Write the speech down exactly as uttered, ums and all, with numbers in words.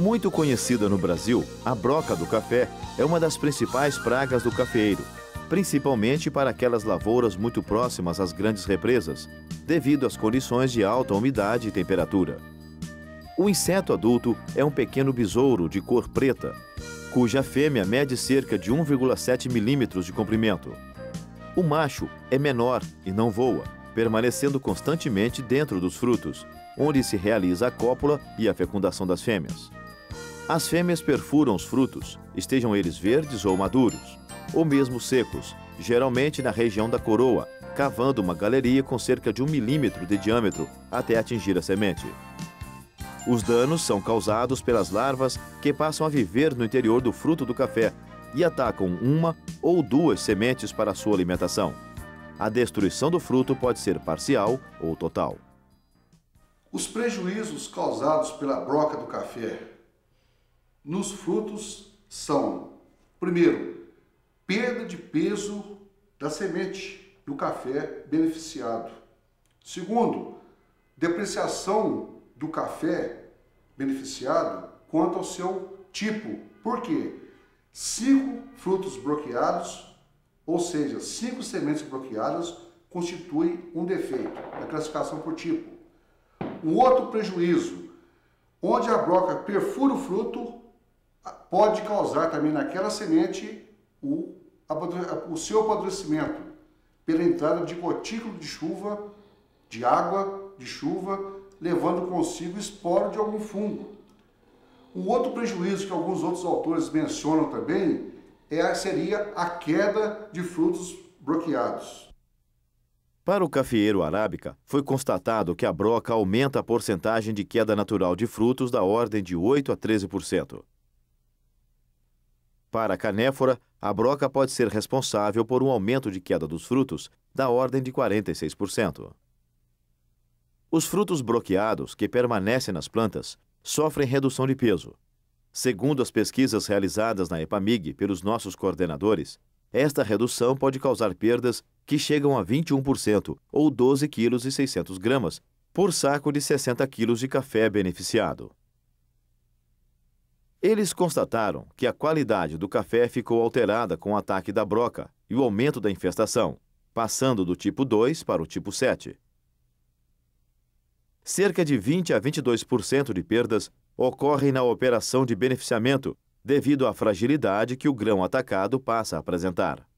Muito conhecida no Brasil, a broca do café é uma das principais pragas do cafeeiro, principalmente para aquelas lavouras muito próximas às grandes represas, devido às condições de alta umidade e temperatura. O inseto adulto é um pequeno besouro de cor preta, cuja fêmea mede cerca de um vírgula sete milímetros de comprimento. O macho é menor e não voa, permanecendo constantemente dentro dos frutos, onde se realiza a cópula e a fecundação das fêmeas. As fêmeas perfuram os frutos, estejam eles verdes ou maduros, ou mesmo secos, geralmente na região da coroa, cavando uma galeria com cerca de um milímetro de diâmetro até atingir a semente. Os danos são causados pelas larvas que passam a viver no interior do fruto do café e atacam uma ou duas sementes para sua alimentação. A destruição do fruto pode ser parcial ou total. Os prejuízos causados pela broca do café nos frutos são, primeiro, perda de peso da semente do café beneficiado. Segundo, depreciação do café beneficiado quanto ao seu tipo. Por quê? Cinco frutos bloqueados, ou seja, cinco sementes bloqueadas, constituem um defeito na classificação por tipo. Um outro prejuízo, onde a broca perfura o fruto, pode causar também naquela semente o, o seu apodrecimento, pela entrada de gotícula de chuva, de água, de chuva, levando consigo esporo de algum fungo. Um outro prejuízo que alguns outros autores mencionam também é, seria a queda de frutos bloqueados. Para o cafeeiro arábica, foi constatado que a broca aumenta a porcentagem de queda natural de frutos da ordem de oito a treze por cento. Para a canéfora, a broca pode ser responsável por um aumento de queda dos frutos da ordem de quarenta e seis por cento. Os frutos broqueados que permanecem nas plantas sofrem redução de peso. Segundo as pesquisas realizadas na Epamig pelos nossos coordenadores, esta redução pode causar perdas que chegam a vinte e um por cento ou doze quilos e seiscentos gramas por saco de sessenta quilos de café beneficiado. Eles constataram que a qualidade do café ficou alterada com o ataque da broca e o aumento da infestação, passando do tipo dois para o tipo sete. Cerca de vinte a vinte e dois por cento de perdas ocorrem na operação de beneficiamento, devido à fragilidade que o grão atacado passa a apresentar.